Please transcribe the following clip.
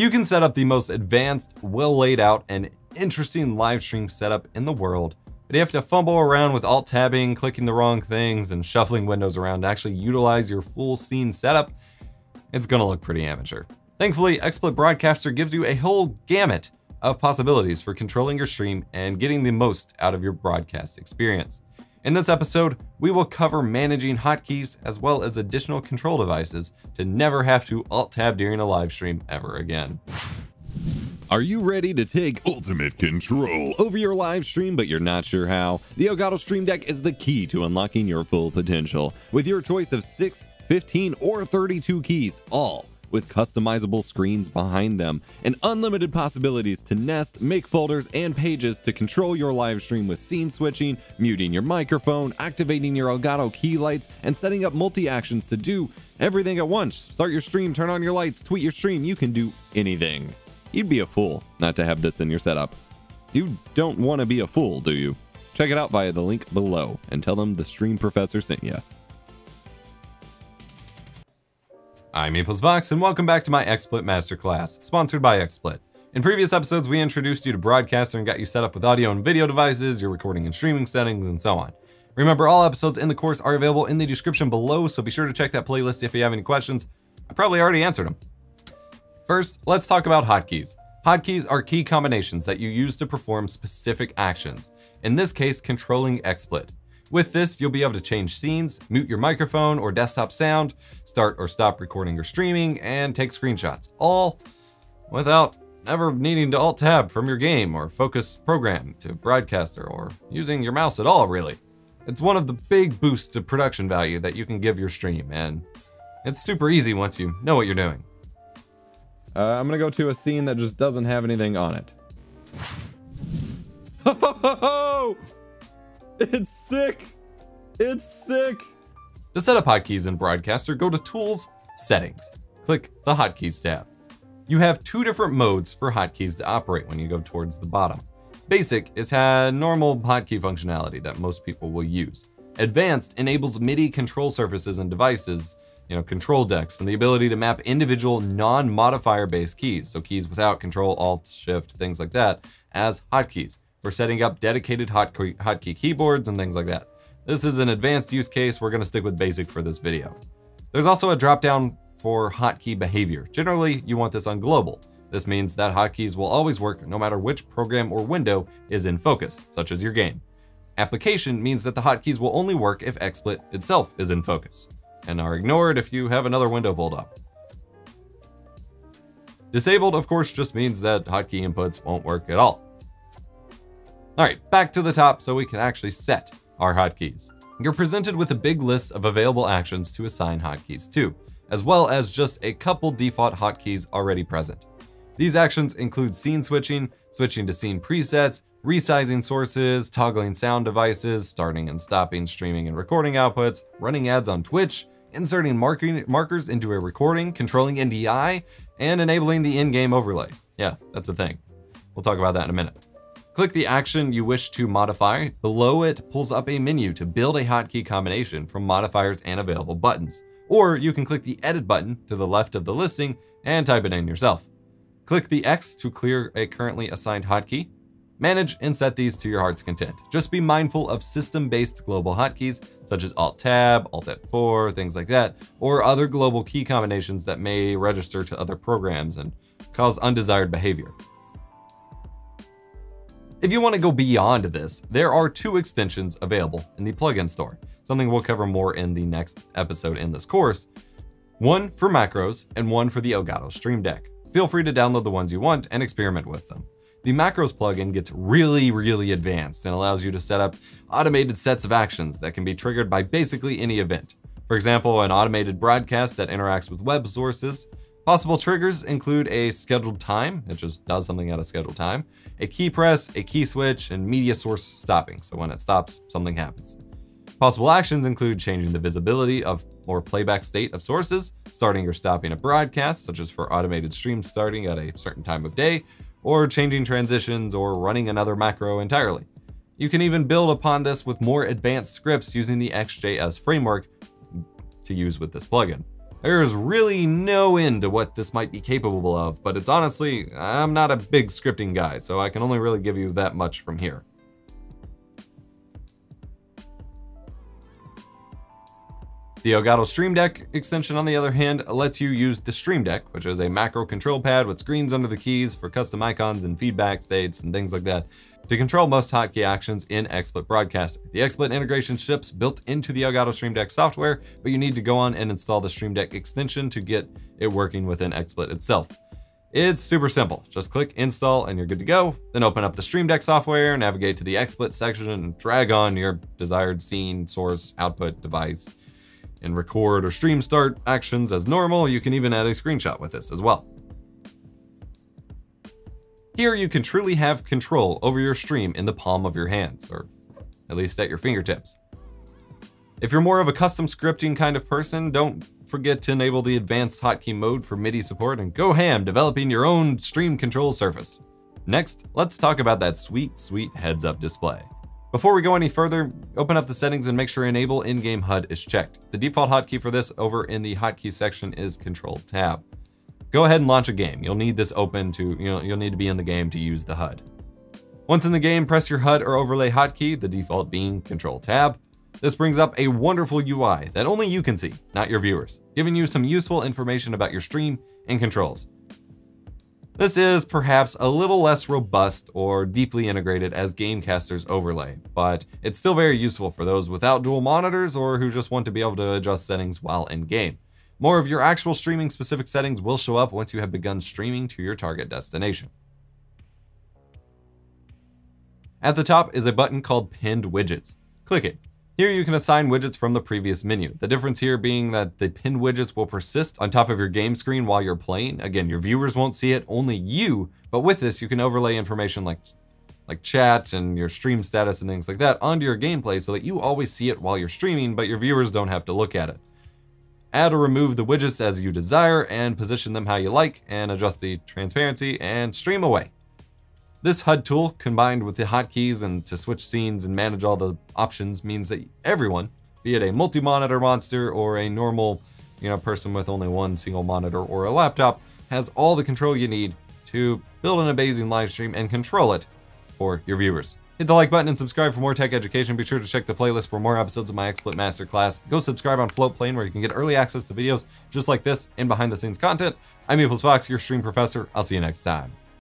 you can set up the most advanced, well laid out, and interesting live stream setup in the world. But you have to fumble around with alt-tabbing, clicking the wrong things, and shuffling windows around to actually utilize your full scene setup. It's gonna look pretty amateur. Thankfully, XSplit Broadcaster gives you a whole gamut of possibilities for controlling your stream and getting the most out of your broadcast experience. In this episode, we will cover managing hotkeys as well as additional control devices to never have to alt-tab during a live stream ever again. Are you ready to take ultimate control over your live stream but you're not sure how? The Elgato Stream Deck is the key to unlocking your full potential. With your choice of 6, 15, or 32 keys, all with customizable screens behind them and unlimited possibilities to nest, make folders, and pages to control your live stream with scene switching, muting your microphone, activating your Elgato key lights, and setting up multi-actions to do everything at once. Start your stream, turn on your lights, tweet your stream, you can do anything. You'd be a fool not to have this in your setup. You don't want to be a fool, do you? Check it out via the link below and tell them the stream professor sent you. I'm EposVox, and welcome back to my XSplit Masterclass, sponsored by XSplit. In previous episodes, we introduced you to Broadcaster and got you set up with audio and video devices, your recording and streaming settings, and so on. Remember, all episodes in the course are available in the description below, so be sure to check that playlist if you have any questions. I probably already answered them. First, let's talk about hotkeys. Hotkeys are key combinations that you use to perform specific actions, in this case, controlling XSplit. With this, you'll be able to change scenes, mute your microphone or desktop sound, start or stop recording or streaming, and take screenshots, all without ever needing to alt-tab from your game or focus program to broadcaster or using your mouse at all, really. It's one of the big boosts to production value that you can give your stream, and it's super easy once you know what you're doing. I'm gonna go to a scene that just doesn't have anything on it. Ho ho ho ho! It's sick! It's sick! To set up hotkeys in Broadcaster, go to Tools, Settings. Click the Hotkeys tab. You have two different modes for hotkeys to operate when you go towards the bottom. Basic is normal hotkey functionality that most people will use. Advanced enables MIDI control surfaces and devices, control decks, and the ability to map individual non-modifier-based keys, so keys without control, alt, shift, things like that, as hotkeys, for setting up dedicated hotkey keyboards and things like that. This is an advanced use case. We're gonna stick with basic for this video. There's also a dropdown for hotkey behavior. Generally, you want this on global. This means that hotkeys will always work no matter which program or window is in focus, such as your game. Application means that the hotkeys will only work if XSplit itself is in focus and are ignored if you have another window pulled up. Disabled, of course, just means that hotkey inputs won't work at all. All right, back to the top so we can actually set our hotkeys. You're presented with a big list of available actions to assign hotkeys to, as well as just a couple default hotkeys already present. These actions include scene switching, switching to scene presets, resizing sources, toggling sound devices, starting and stopping streaming and recording outputs, running ads on Twitch, inserting markers into a recording, controlling NDI, and enabling the in-game overlay. Yeah, that's a thing. We'll talk about that in a minute. Click the action you wish to modify. Below it pulls up a menu to build a hotkey combination from modifiers and available buttons. Or you can click the edit button to the left of the listing and type it in yourself. Click the X to clear a currently assigned hotkey. Manage and set these to your heart's content. Just be mindful of system-based global hotkeys such as Alt-Tab, Alt-F4, things like that, or other global key combinations that may register to other programs and cause undesired behavior. If you want to go beyond this, there are two extensions available in the plugin store, something we'll cover more in the next episode in this course. One for macros and one for the Elgato Stream Deck. Feel free to download the ones you want and experiment with them. The macros plugin gets really, really advanced and allows you to set up automated sets of actions that can be triggered by basically any event. For example, an automated broadcast that interacts with web sources. Possible triggers include a scheduled time, it just does something at a scheduled time, a key press, a key switch, and media source stopping, so when it stops, something happens. Possible actions include changing the visibility of or playback state of sources, starting or stopping a broadcast, such as for automated streams starting at a certain time of day, or changing transitions or running another macro entirely. You can even build upon this with more advanced scripts using the XJS framework to use with this plugin. There's really no end to what this might be capable of, but it's honestly, I'm not a big scripting guy, so I can only really give you that much from here. The Elgato Stream Deck extension, on the other hand, lets you use the Stream Deck, which is a macro control pad with screens under the keys for custom icons and feedback states and things like that, to control most hotkey actions in XSplit Broadcaster. The XSplit integration ships built into the Elgato Stream Deck software, but you need to go on and install the Stream Deck extension to get it working within XSplit itself. It's super simple. Just click install and you're good to go. Then open up the Stream Deck software, navigate to the XSplit section and drag on your desired scene, source, output, device, and record or stream start actions as normal. You can even add a screenshot with this as well. Here you can truly have control over your stream in the palm of your hands, or at least at your fingertips. If you're more of a custom scripting kind of person, don't forget to enable the advanced hotkey mode for MIDI support and go ham developing your own stream control surface. Next, let's talk about that sweet, sweet heads-up display. Before we go any further, open up the settings and make sure Enable In-Game HUD is checked. The default hotkey for this over in the hotkey section is Control-Tab. Go ahead and launch a game. You'll need this open to, you'll need to be in the game to use the HUD. Once in the game, press your HUD or overlay hotkey, the default being Control-Tab. This brings up a wonderful UI that only you can see, not your viewers, giving you some useful information about your stream and controls. This is perhaps a little less robust or deeply integrated as Gamecaster's overlay, but it's still very useful for those without dual monitors or who just want to be able to adjust settings while in-game. More of your actual streaming specific settings will show up once you have begun streaming to your target destination. At the top is a button called Pinned Widgets. Click it. Here you can assign widgets from the previous menu. The difference here being that the pinned widgets will persist on top of your game screen while you're playing. Again, your viewers won't see it, only you, but with this you can overlay information like chat and your stream status and things like that onto your gameplay so that you always see it while you're streaming, but your viewers don't have to look at it. Add or remove the widgets as you desire and position them how you like and adjust the transparency and stream away. This HUD tool, combined with the hotkeys and to switch scenes and manage all the options, means that everyone, be it a multi-monitor monster or a normal, person with only one single monitor or a laptop, has all the control you need to build an amazing live stream and control it for your viewers. Hit the like button and subscribe for more tech education. Be sure to check the playlist for more episodes of my XSplit Masterclass. Go subscribe on Floatplane where you can get early access to videos just like this and behind the scenes content. I'm EposVox, your stream professor. I'll see you next time.